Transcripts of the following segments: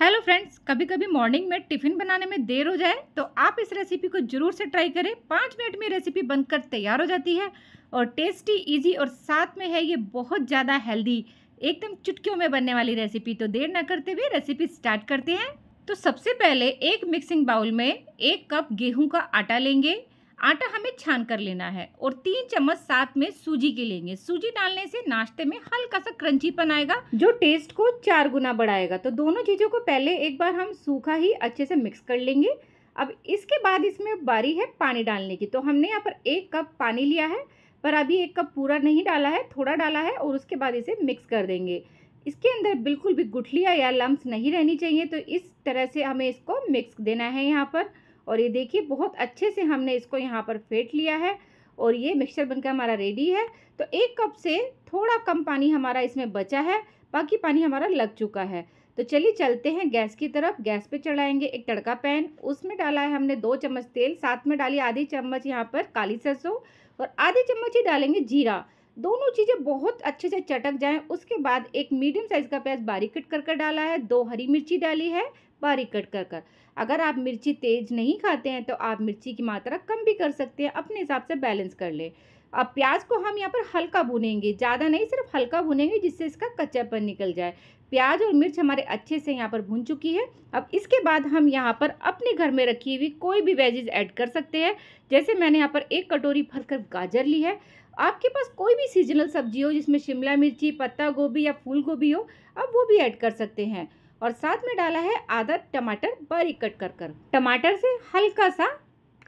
Hello friends, कभी कभी morning में टिफ़िन बनाने में देर हो जाए तो आप इस रेसिपी को ज़रूर से ट्राई करें। 5 मिनट में रेसिपी बनकर तैयार हो जाती है और टेस्टी, इजी और साथ में है ये बहुत ज़्यादा हेल्दी, एकदम चुटकियों में बनने वाली रेसिपी। तो देर ना करते हुए रेसिपी स्टार्ट करते हैं। तो सबसे पहले एक मिक्सिंग बाउल में 1 कप गेहूँ का आटा लेंगे। आटा हमें छान कर लेना है और 3 चम्मच साथ में सूजी के लेंगे। सूजी डालने से नाश्ते में हल्का सा क्रंचीपन आएगा जो टेस्ट को 4 गुना बढ़ाएगा। तो दोनों चीज़ों को पहले एक बार हम सूखा ही अच्छे से मिक्स कर लेंगे। अब इसके बाद इसमें बारी है पानी डालने की। तो हमने यहाँ पर 1 कप पानी लिया है, पर अभी 1 कप पूरा नहीं डाला है, थोड़ा डाला है और उसके बाद इसे मिक्स कर देंगे। इसके अंदर बिल्कुल भी गुठलियाँ या लम्स नहीं रहनी चाहिए। तो इस तरह से हमें इसको मिक्स देना है यहाँ पर। और ये देखिए बहुत अच्छे से हमने इसको यहाँ पर फेंट लिया है और ये मिक्सचर बनकर हमारा रेडी है। तो 1 कप से थोड़ा कम पानी हमारा इसमें बचा है, बाकी पानी हमारा लग चुका है। तो चलिए चलते हैं गैस की तरफ। गैस पे चढ़ाएंगे एक तड़का पैन। उसमें डाला है हमने 2 चम्मच तेल, साथ में डाली आधी चम्मच यहाँ पर काली सरसों और आधी चम्मच ही डालेंगे जीरा। दोनों चीज़ें बहुत अच्छे से चटक जाएँ, उसके बाद एक मीडियम साइज़ का प्याज बारीक कट कर डाला है। 2 हरी मिर्ची डाली है बारीक कट कर। अगर आप मिर्ची तेज नहीं खाते हैं तो आप मिर्ची की मात्रा कम भी कर सकते हैं, अपने हिसाब से बैलेंस कर लें। अब प्याज को हम यहाँ पर हल्का भुनेंगे, ज़्यादा नहीं, सिर्फ हल्का भुनेंगे जिससे इसका कच्चापन निकल जाए। प्याज और मिर्च हमारे अच्छे से यहाँ पर भुन चुकी है। अब इसके बाद हम यहाँ पर अपने घर में रखी हुई कोई भी वेजेस ऐड कर सकते हैं। जैसे मैंने यहाँ पर 1 कटोरी भरकर गाजर ली है। आपके पास कोई भी सीजनल सब्जी हो जिसमें शिमला मिर्ची, पत्ता गोभी या फूल गोभी हो, आप वो भी ऐड कर सकते हैं। और साथ में डाला है आधा टमाटर बारीक कट कर। टमाटर से हल्का सा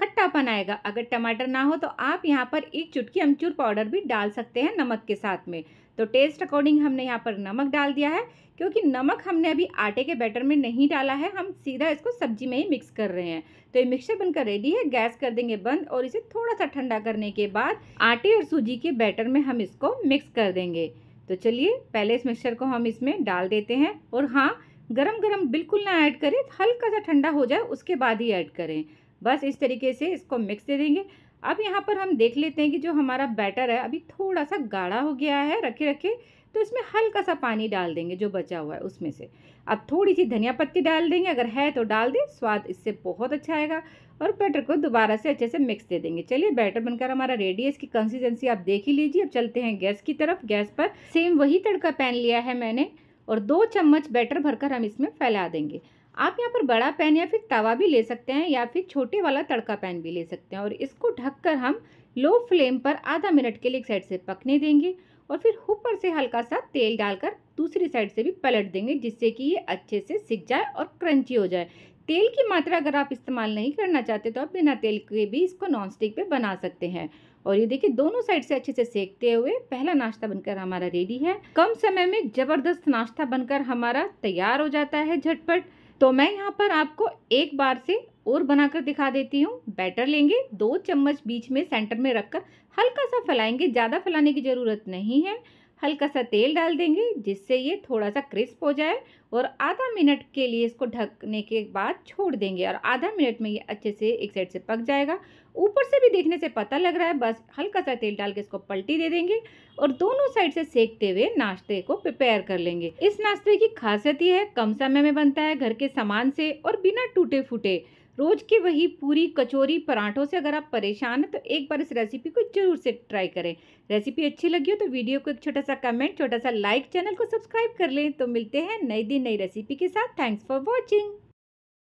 खट्टापन आएगा। अगर टमाटर ना हो तो आप यहाँ पर 1 चुटकी अमचूर पाउडर भी डाल सकते हैं नमक के साथ में। तो टेस्ट अकॉर्डिंग हमने यहाँ पर नमक डाल दिया है, क्योंकि नमक हमने अभी आटे के बैटर में नहीं डाला है, हम सीधा इसको सब्जी में ही मिक्स कर रहे हैं। तो ये मिक्सचर बनकर रेडी है। गैस कर देंगे बंद और इसे थोड़ा सा ठंडा करने के बाद आटे और सूजी के बैटर में हम इसको मिक्स कर देंगे। तो चलिए पहले इस मिक्सचर को हम इसमें डाल देते हैं। और हाँ, गरम गरम बिल्कुल ना ऐड करें, हल्का सा ठंडा हो जाए उसके बाद ही ऐड करें। बस इस तरीके से इसको मिक्स दे देंगे। अब यहाँ पर हम देख लेते हैं कि जो हमारा बैटर है अभी थोड़ा सा गाढ़ा हो गया है रखे रखे। तो इसमें हल्का सा पानी डाल देंगे जो बचा हुआ है उसमें से। अब थोड़ी सी धनिया पत्ती डाल देंगे, अगर है तो डाल दें, स्वाद इससे बहुत अच्छा आएगा। और बैटर को दोबारा से अच्छे से मिक्स दे देंगे। चलिए बैटर बनकर हमारा रेडी है। इसकी कंसिस्टेंसी आप देख ही लीजिए। अब चलते हैं गैस की तरफ। गैस पर सेम वही तड़का पैन लिया है मैंने और 2 चम्मच बैटर भरकर हम इसमें फैला देंगे। आप यहाँ पर बड़ा पैन या फिर तवा भी ले सकते हैं या फिर छोटे वाला तड़का पैन भी ले सकते हैं। और इसको ढककर हम लो फ्लेम पर आधा मिनट के लिए एक साइड से पकने देंगे और फिर ऊपर से हल्का सा तेल डालकर दूसरी साइड से भी पलट देंगे, जिससे कि ये अच्छे से सिक जाए और क्रंची हो जाए। तेल की मात्रा अगर आप इस्तेमाल नहीं करना चाहते तो आप बिना तेल के भी इसको नॉनस्टिक पे बना सकते हैं। और ये देखिए दोनों साइड से अच्छे से सेकते हुए पहला नाश्ता बनकर हमारा रेडी है। कम समय में ज़बरदस्त नाश्ता बनकर हमारा तैयार हो जाता है झटपट। तो मैं यहाँ पर आपको एक बार से और बनाकर दिखा देती हूँ। बैटर लेंगे, 2 चम्मच बीच में सेंटर में रखकर हल्का सा फैलाएंगे, ज़्यादा फैलाने की ज़रूरत नहीं है। हल्का सा तेल डाल देंगे जिससे ये थोड़ा सा क्रिस्प हो जाए और आधा मिनट के लिए इसको ढकने के बाद छोड़ देंगे। और आधा मिनट में ये अच्छे से एक साइड से पक जाएगा। ऊपर से भी देखने से पता लग रहा है। बस हल्का सा तेल डाल के इसको पलटी दे देंगे और दोनों साइड से सेकते हुए नाश्ते को प्रिपेयर कर लेंगे। इस नाश्ते की खासियत ये है, कम समय में बनता है घर के सामान से और बिना टूटे फूटे। रोज के वही पूरी, कचौरी, पराठों से अगर आप परेशान हैं तो एक बार इस रेसिपी को जरूर से ट्राई करें। रेसिपी अच्छी लगी हो तो वीडियो को एक छोटा सा कमेंट, छोटा सा लाइक, चैनल को सब्सक्राइब कर लें। तो मिलते हैं नई दिन नई रेसिपी के साथ। Thanks for watching.